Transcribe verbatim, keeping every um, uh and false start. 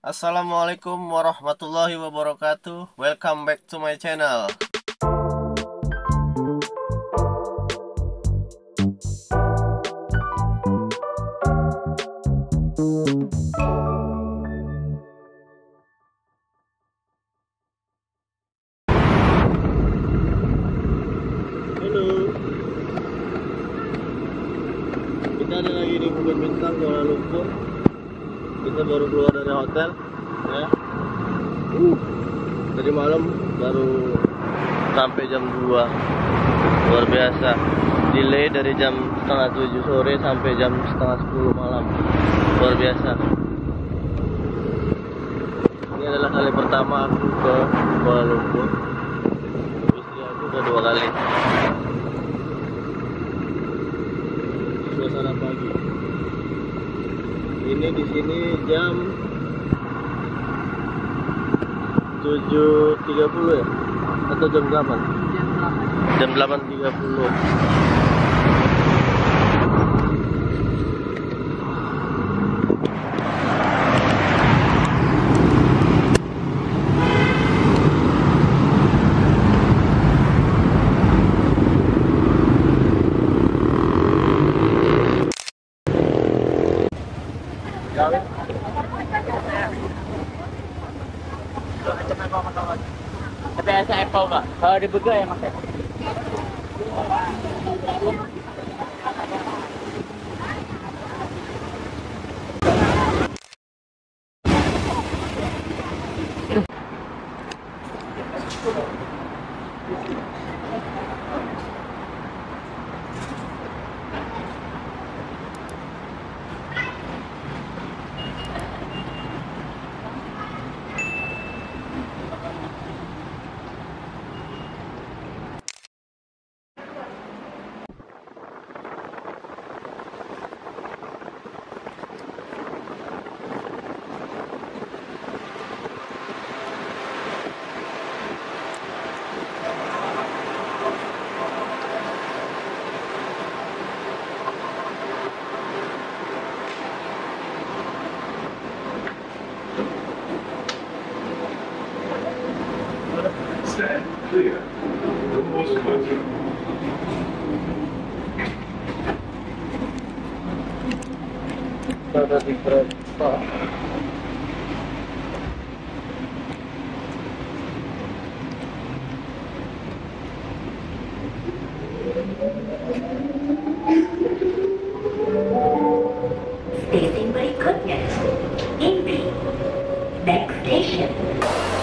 Assalamualaikum warahmatullahi wabarakatuh. Welcome back to my channel. Kita ada lagi di Bukit Bintang, Kuala Lumpur. Kita baru keluar dari hotel, ya. Uh, tadi malam baru sampai jam dua. Luar biasa. Delay dari jam setengah tujuh sore sampai jam setengah sepuluh malam. Luar biasa. Ini adalah kali pertama aku ke Kuala Lumpur. Istri aku udah dua kali. Suasana pagi. Ini di sini jam tujuh tiga puluh ya? Atau jam delapan? Jam delapan tiga puluh. Ada rasa apple nggak? Kalau ada burger ya mas. Stand clear. The most important. Station berikutnya, Impi, next station.